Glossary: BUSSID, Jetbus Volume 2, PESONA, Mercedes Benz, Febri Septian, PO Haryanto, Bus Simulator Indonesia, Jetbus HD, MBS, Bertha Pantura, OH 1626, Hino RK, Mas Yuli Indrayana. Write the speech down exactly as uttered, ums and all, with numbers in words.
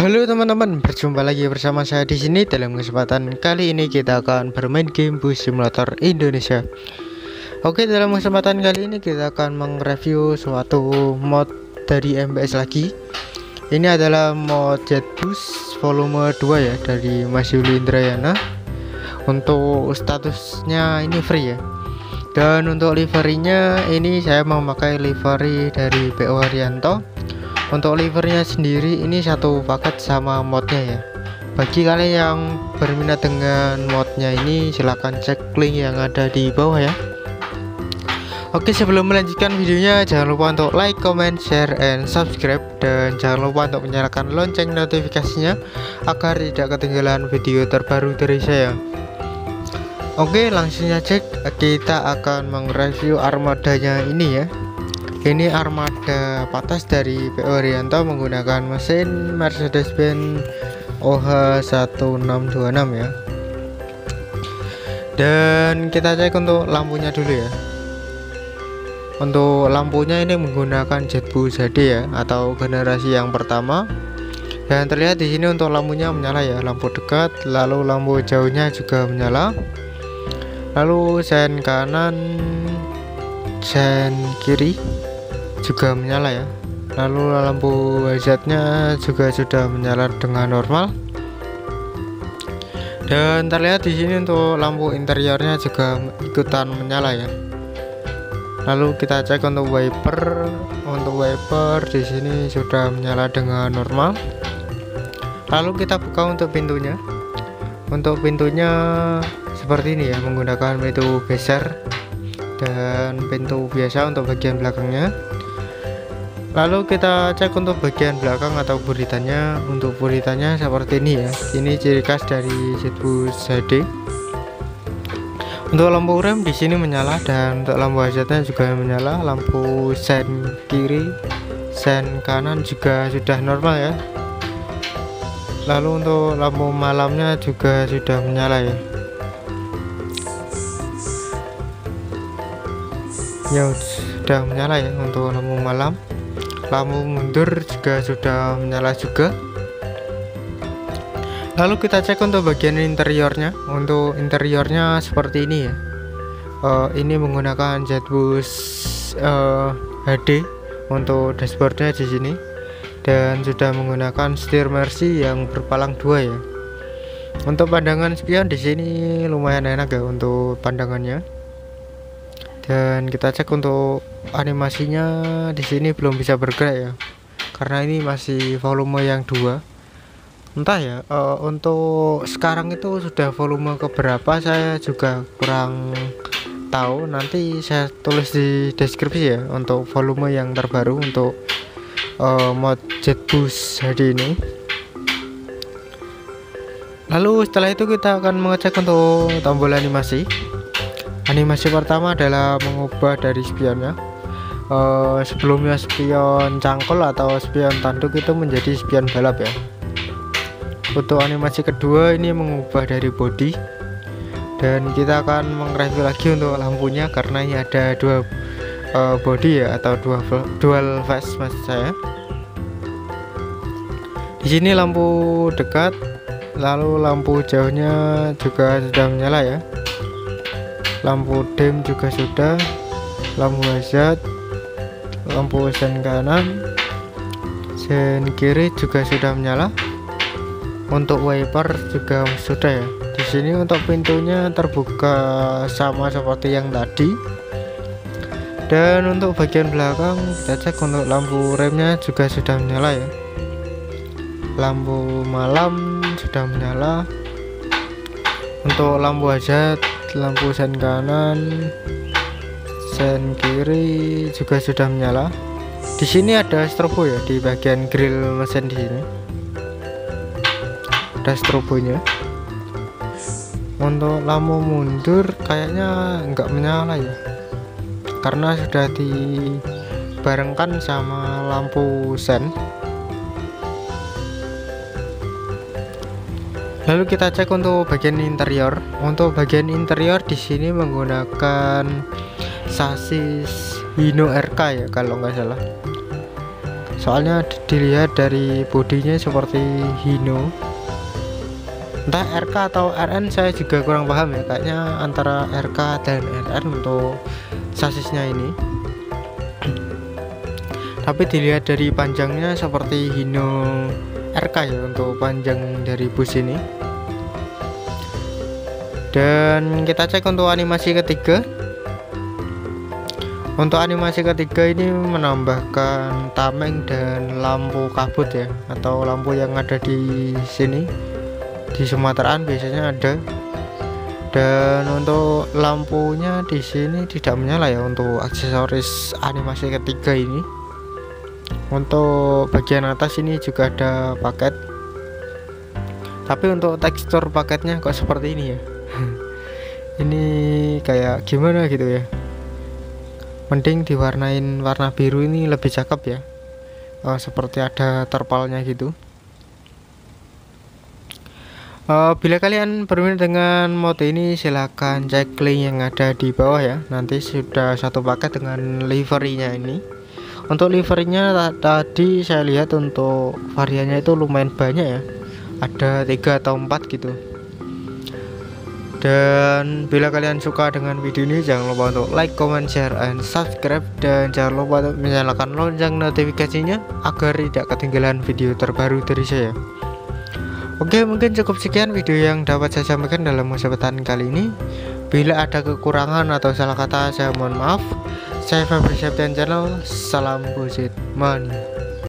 Halo teman-teman, berjumpa lagi bersama saya di sini. Dalam kesempatan kali ini kita akan bermain game Bus Simulator Indonesia. Oke, dalam kesempatan kali ini kita akan mereview suatu mod dari M B S lagi. Ini adalah mod Jetbus Volume dua ya, dari Mas Yuli Indrayana. Untuk statusnya ini free ya. Dan untuk liverynya ini saya memakai livery dari P O Haryanto. Untuk livernya sendiri ini satu paket sama modnya ya. Bagi kalian yang berminat dengan modnya ini silahkan cek link yang ada di bawah ya. Oke, sebelum melanjutkan videonya jangan lupa untuk like, comment, share, and subscribe. Dan jangan lupa untuk menyalakan lonceng notifikasinya agar tidak ketinggalan video terbaru dari saya. Oke, langsung aja kita akan mereview armadanya ini ya. Ini armada patas dari P O Haryanto menggunakan mesin Mercedes Benz O H satu enam dua enam ya. Dan kita cek untuk lampunya dulu ya. Untuk lampunya ini menggunakan Jetbus H D ya, atau generasi yang pertama. Dan terlihat di sini untuk lampunya menyala ya, lampu dekat, lalu lampu jauhnya juga menyala. Lalu sen kanan, sen kiri juga menyala ya. Lalu lampu hazardnya juga sudah menyala dengan normal. Dan terlihat di sini untuk lampu interiornya juga ikutan menyala ya. Lalu kita cek untuk wiper, untuk wiper di sini sudah menyala dengan normal. Lalu kita buka untuk pintunya. Untuk pintunya seperti ini ya, menggunakan pintu geser dan pintu biasa untuk bagian belakangnya. Lalu kita cek untuk bagian belakang atau buritannya. Untuk buritannya seperti ini ya. Ini ciri khas dari Jetbus H D. Untuk lampu rem di sini menyala dan untuk lampu hazardnya juga menyala. Lampu sen kiri, sen kanan juga sudah normal ya. Lalu untuk lampu malamnya juga sudah menyala ya. Ya sudah menyala ya untuk lampu malam. Lampu mundur juga sudah menyala juga. Lalu kita cek untuk bagian interiornya. Untuk interiornya seperti ini ya. Uh, ini menggunakan Jetbus uh, H D untuk dashboardnya di sini. Dan sudah menggunakan setir Mercy yang berpalang dua ya. Untuk pandangan spion di sini lumayan enak ya untuk pandangannya. Dan kita cek untuk animasinya di sini belum bisa bergerak ya, karena ini masih volume yang dua. Entah ya, uh, untuk sekarang itu sudah volume keberapa saya juga kurang tahu. Nanti saya tulis di deskripsi ya untuk volume yang terbaru untuk uh, mod Jetbus H D ini. Lalu setelah itu kita akan mengecek untuk tombol animasi. Animasi pertama adalah mengubah dari spionnya. Uh, sebelumnya spion cangkul atau spion tanduk itu menjadi spion balap ya. Untuk animasi kedua ini mengubah dari body. Dan kita akan meng-review lagi untuk lampunya karena ini ada dua uh, body ya, atau dua dual flash maksud saya. Di sini lampu dekat, lalu lampu jauhnya juga sudah menyala ya. Lampu dim juga sudah, lampu hazard, lampu sen kanan, sen kiri juga sudah menyala. Untuk wiper juga sudah ya. Di sini untuk pintunya terbuka sama seperti yang tadi. Dan untuk bagian belakang kita cek untuk lampu remnya juga sudah menyala ya. Lampu malam sudah menyala. Untuk lampu hazard, lampu sen kanan, sen kiri juga sudah menyala. Di sini ada strobo ya di bagian grill mesin, di sini ada strobonya. Untuk lampu mundur kayaknya nggak menyala ya, karena sudah dibarengkan sama lampu sen. Lalu kita cek untuk bagian interior. Untuk bagian interior di sini menggunakan sasis Hino R K ya kalau nggak salah. soalnya dilihat dari bodinya seperti Hino, entah R K atau R N, saya juga kurang paham ya, kayaknya antara R K dan R N untuk sasisnya ini. Tapi dilihat dari panjangnya seperti Hino R K ya untuk panjang dari bus ini. Dan kita cek untuk animasi ketiga. Untuk animasi ketiga ini menambahkan tameng dan lampu kabut ya, atau lampu yang ada di sini di Sumateraan biasanya ada. Dan untuk lampunya di sini tidak menyala ya untuk aksesoris animasi ketiga ini. Untuk bagian atas ini juga ada paket. Tapi untuk tekstur paketnya kok seperti ini ya? Ini kayak gimana gitu ya, mending diwarnain warna biru, ini lebih cakep ya. Uh, seperti ada terpalnya gitu. Uh, bila kalian berminat dengan mode ini silahkan cek link yang ada di bawah ya, nanti sudah satu paket dengan liverynya ini. Untuk liverynya tadi saya lihat untuk variannya itu lumayan banyak ya, ada tiga atau empat gitu. Dan bila kalian suka dengan video ini jangan lupa untuk like, comment, share, and subscribe, dan jangan lupa untuk menyalakan lonceng notifikasinya agar tidak ketinggalan video terbaru dari saya. Oke, mungkin cukup sekian video yang dapat saya sampaikan dalam kesempatan kali ini. Bila ada kekurangan atau salah kata saya mohon maaf. Saya Febri Septian Channel, salam BUSSID money.